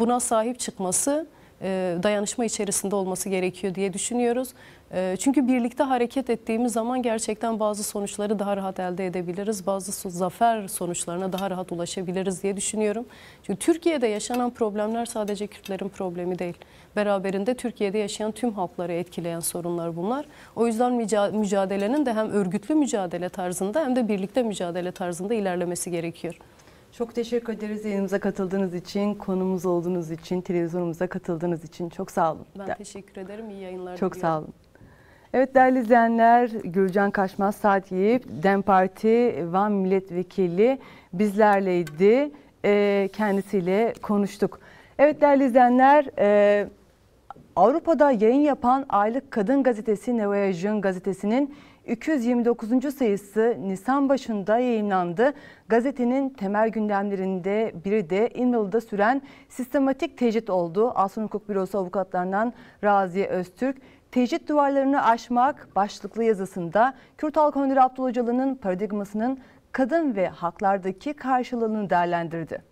buna sahip çıkması, dayanışma içerisinde olması gerekiyor diye düşünüyoruz. Çünkü birlikte hareket ettiğimiz zaman gerçekten bazı sonuçları daha rahat elde edebiliriz. Bazı zafer sonuçlarına daha rahat ulaşabiliriz diye düşünüyorum. Çünkü Türkiye'de yaşanan problemler sadece Kürtlerin problemi değil. Beraberinde Türkiye'de yaşayan tüm halkları etkileyen sorunlar bunlar. O yüzden mücadelenin de hem örgütlü mücadele tarzında hem de birlikte mücadele tarzında ilerlemesi gerekiyor. Çok teşekkür ederiz yayınımıza katıldığınız için, konumuz olduğunuz için, televizyonumuza katıldığınız için. Çok sağ olun. Ben teşekkür ederim. İyi yayınlar. Çok sağ olun. Evet değerli izleyenler, Gülcan Kaçmaz Saat Yiyip, DEM Parti Van Milletvekili bizlerleydi. Kendisiyle konuştuk. Evet değerli izleyenler, Avrupa'da yayın yapan aylık kadın gazetesi Neva Jin gazetesinin 229. sayısı Nisan başında yayınlandı. Gazetenin temel gündemlerinde biri de İmralı'da süren sistematik tecrit oldu. Aslan Hukuk Bürosu avukatlarından Raziye Öztürk, tecrit duvarlarını aşmak başlıklı yazısında Kürt Halk Önderi Abdullah Öcalan'ın paradigmasının kadın ve haklardaki karşılığını değerlendirdi.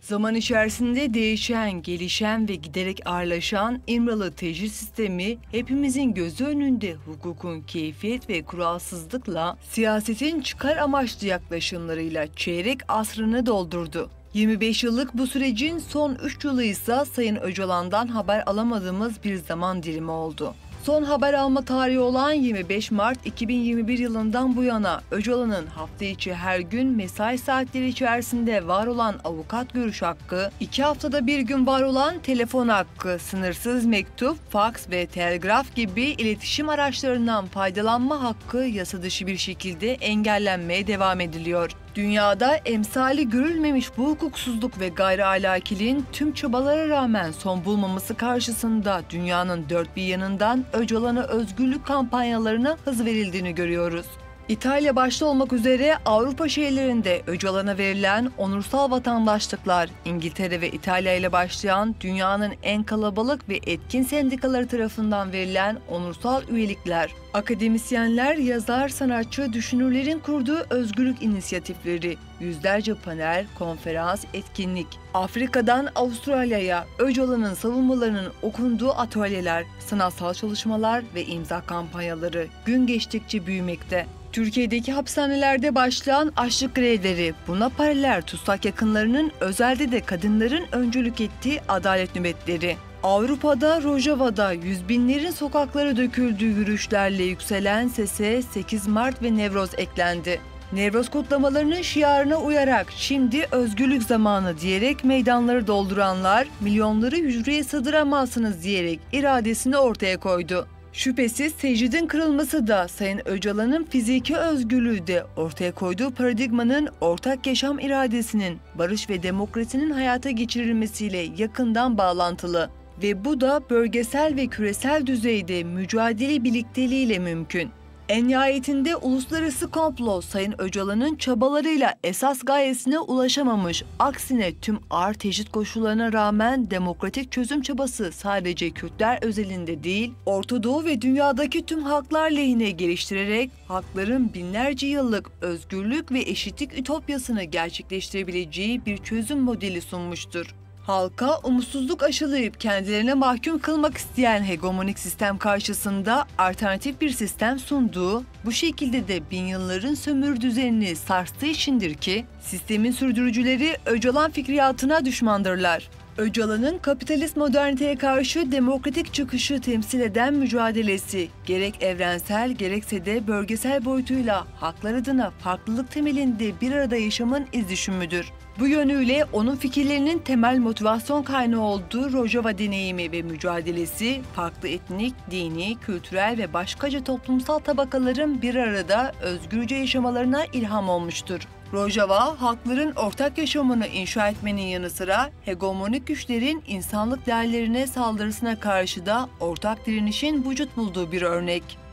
Zaman içerisinde değişen, gelişen ve giderek ağırlaşan İmralı tecrit sistemi hepimizin gözü önünde hukukun keyfiyet ve kuralsızlıkla, siyasetin çıkar amaçlı yaklaşımlarıyla çeyrek asrını doldurdu. 25 yıllık bu sürecin son 3 yılı ise Sayın Öcalan'dan haber alamadığımız bir zaman dilimi oldu. Son haber alma tarihi olan 25 Mart 2021 yılından bu yana Öcalan'ın hafta içi her gün mesai saatleri içerisinde var olan avukat görüş hakkı, 2 haftada bir gün var olan telefon hakkı, sınırsız mektup, faks ve telgraf gibi iletişim araçlarından faydalanma hakkı yasa dışı bir şekilde engellenmeye devam ediliyor. Dünyada emsali görülmemiş bu hukuksuzluk ve gayri ahlakiliğin tüm çabalara rağmen son bulmaması karşısında dünyanın dört bir yanından Öcalan'a özgürlük kampanyalarına hız verildiğini görüyoruz. İtalya başta olmak üzere Avrupa şehirlerinde Öcalan'a verilen onursal vatandaşlıklar, İngiltere ve İtalya ile başlayan dünyanın en kalabalık ve etkin sendikaları tarafından verilen onursal üyelikler, akademisyenler, yazar, sanatçı, düşünürlerin kurduğu özgürlük inisiyatifleri, yüzlerce panel, konferans, etkinlik, Afrika'dan Avustralya'ya Öcalan'ın savunmalarının okunduğu atölyeler, sanatsal çalışmalar ve imza kampanyaları gün geçtikçe büyümekte. Türkiye'deki hapishanelerde başlayan açlık grevleri, buna paralel tutsak yakınlarının, özelde de kadınların öncülük ettiği adalet nöbetleri. Avrupa'da, Rojava'da yüz binlerin sokaklara döküldüğü yürüyüşlerle yükselen sese 8 Mart ve Nevroz eklendi. Nevroz kutlamalarının şiarına uyarak şimdi özgürlük zamanı diyerek meydanları dolduranlar, milyonları hücreye sığdıramazsınız diyerek iradesini ortaya koydu. Şüphesiz secdin kırılması da Sayın Öcalan'ın fiziki özgürlüğü de ortaya koyduğu paradigmanın, ortak yaşam iradesinin, barış ve demokrasinin hayata geçirilmesiyle yakından bağlantılı. Ve bu da bölgesel ve küresel düzeyde mücadele birlikteliğiyle mümkün. En nihayetinde uluslararası komplo Sayın Öcalan'ın çabalarıyla esas gayesine ulaşamamış. Aksine tüm ağır teşhit koşullarına rağmen demokratik çözüm çabası sadece Kürtler özelinde değil, Orta Doğu ve dünyadaki tüm halklar lehine geliştirerek halkların binlerce yıllık özgürlük ve eşitlik ütopyasını gerçekleştirebileceği bir çözüm modeli sunmuştur. Halka umutsuzluk aşılayıp kendilerine mahkum kılmak isteyen hegemonik sistem karşısında alternatif bir sistem sunduğu, bu şekilde de bin yılların sömürü düzenini sarstığı içindir ki sistemin sürdürücüleri Öcalan fikriyatına düşmandırlar. Öcalan'ın kapitalist moderniteye karşı demokratik çıkışı temsil eden mücadelesi, gerek evrensel gerekse de bölgesel boyutuyla haklar adına farklılık temelinde bir arada yaşamın izdüşümüdür. Bu yönüyle onun fikirlerinin temel motivasyon kaynağı olduğu Rojava deneyimi ve mücadelesi, farklı etnik, dini, kültürel ve başkaca toplumsal tabakaların bir arada özgürce yaşamalarına ilham olmuştur. Rojava, halkların ortak yaşamını inşa etmenin yanı sıra hegemonik güçlerin insanlık değerlerine saldırısına karşı da ortak direnişin vücut bulduğu bir örnek.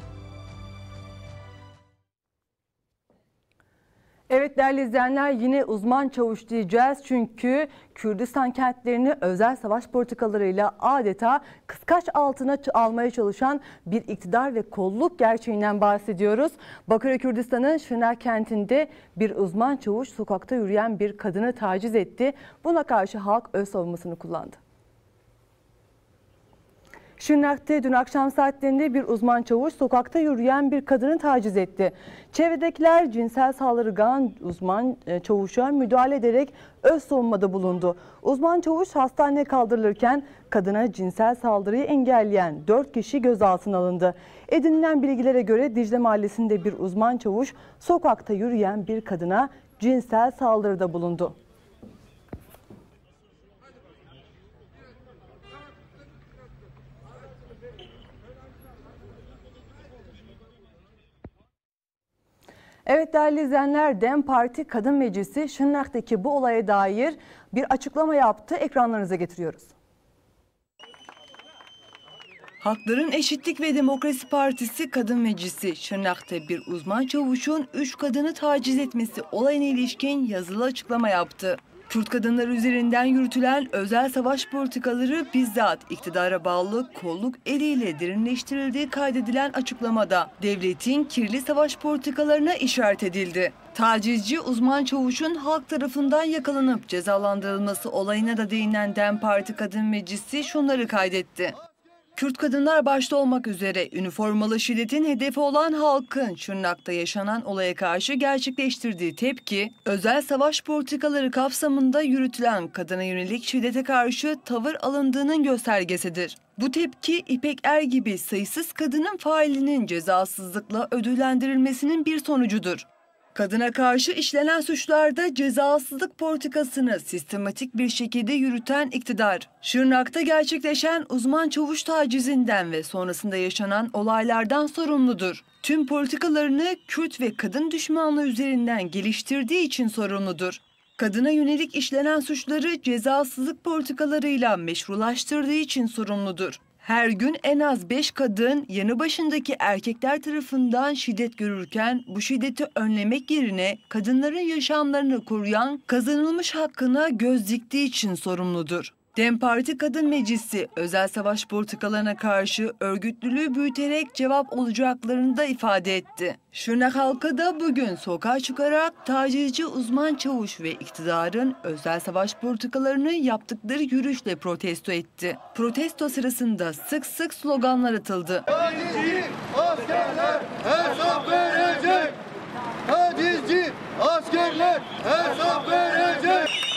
Evet değerli izleyenler, yine uzman çavuş diyeceğiz çünkü Kürdistan kentlerini özel savaş politikalarıyla adeta kıskaç altına almaya çalışan bir iktidar ve kolluk gerçeğinden bahsediyoruz. Bakırköy Kürdistan'ın Şırnak kentinde bir uzman çavuş sokakta yürüyen bir kadını taciz etti. Buna karşı halk öz savunmasını kullandı. Şırnak'ta dün akşam saatlerinde bir uzman çavuş sokakta yürüyen bir kadını taciz etti. Çevredekiler cinsel saldırgan uzman çavuşa müdahale ederek öz savunmada bulundu. Uzman çavuş hastaneye kaldırılırken kadına cinsel saldırıyı engelleyen 4 kişi gözaltına alındı. Edinilen bilgilere göre Dicle Mahallesi'nde bir uzman çavuş sokakta yürüyen bir kadına cinsel saldırıda bulundu. Evet değerli izleyenler, DEM Parti Kadın Meclisi Şırnak'taki bu olaya dair bir açıklama yaptı. Ekranlarınıza getiriyoruz. Halkların Eşitlik ve Demokrasi Partisi Kadın Meclisi Şırnak'ta bir uzman çavuşun 3 kadını taciz etmesi olayına ilişkin yazılı açıklama yaptı. Kürt kadınları üzerinden yürütülen özel savaş politikaları bizzat iktidara bağlı kolluk eliyle derinleştirildiği kaydedilen açıklamada devletin kirli savaş politikalarına işaret edildi. Tacizci uzman çavuşun halk tarafından yakalanıp cezalandırılması olayına da değinen DEM Parti Kadın Meclisi şunları kaydetti. Kürt kadınlar başta olmak üzere üniformalı şiddetin hedefi olan halkın Şırnak'ta yaşanan olaya karşı gerçekleştirdiği tepki, özel savaş politikaları kapsamında yürütülen kadına yönelik şiddete karşı tavır alındığının göstergesidir. Bu tepki İpek Er gibi sayısız kadının failinin cezasızlıkla ödüllendirilmesinin bir sonucudur. Kadına karşı işlenen suçlarda cezasızlık politikasını sistematik bir şekilde yürüten iktidar, Şırnak'ta gerçekleşen uzman çavuş tacizinden ve sonrasında yaşanan olaylardan sorumludur. Tüm politikalarını Kürt ve kadın düşmanlığı üzerinden geliştirdiği için sorumludur. Kadına yönelik işlenen suçları cezasızlık politikalarıyla meşrulaştırdığı için sorumludur. Her gün en az 5 kadın yanı başındaki erkekler tarafından şiddet görürken bu şiddeti önlemek yerine kadınların yaşamlarını koruyan kazanılmış hakkına göz diktiği için sorumludur. DEM Parti Kadın Meclisi özel savaş politikalarına karşı örgütlülüğü büyüterek cevap olacaklarını da ifade etti. Şırnak halkı da bugün sokağa çıkarak tacizci uzman çavuş ve iktidarın özel savaş politikalarını yaptıkları yürüyüşle protesto etti. Protesto sırasında sık sık sloganlar atıldı. Tacizci askerler hesap verecek! Tacizci askerler hesap verecek!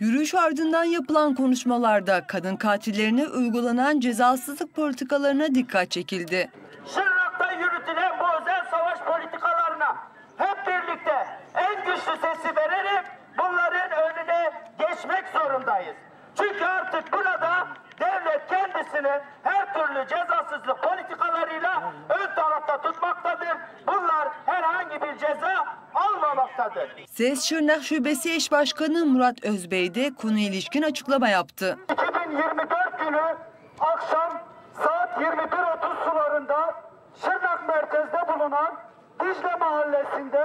Yürüyüş ardından yapılan konuşmalarda kadın katillerine uygulanan cezasızlık politikalarına dikkat çekildi. Şırnak'ta yürütülen bu özel savaş politikalarına hep birlikte en güçlü sesi vererek bunların önüne geçmek zorundayız. Çünkü artık burada devlet kendisini her türlü cezasızlık politikalarıyla ön tarafta tutmaktadır. Bunlar herhangi bir ceza almamaktadır. Ses Şırnak Şubesi Eş Başkanı Murat Özbey de konuya ilişkin açıklama yaptı. 2024 günü akşam saat 21.30 sularında Şırnak merkezde bulunan Dicle Mahallesi'nde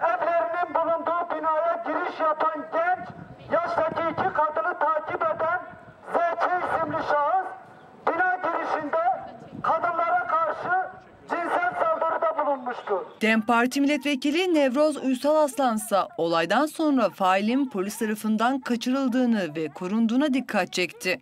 evlerinin bulunduğu binaya giriş yapan genç yaştaki iki kadını takip eden Z.Ç. isimli şahıs bina girişinde kadınlara karşı cinsel saldırıda bulunmuştu. DEM Parti milletvekili Nevroz Uysal Aslan'sa olaydan sonra failin polis tarafından kaçırıldığını ve korunduğuna dikkat çekti.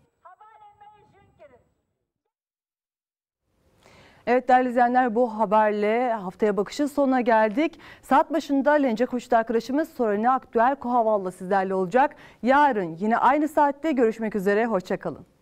Evet değerli izleyenler, bu haberle haftaya bakışın sonuna geldik. Saat başında Lenca Koç'ta arkadaşımız Sorani Aktüel Kohaval'la sizlerle olacak. Yarın yine aynı saatte görüşmek üzere. Hoşça kalın.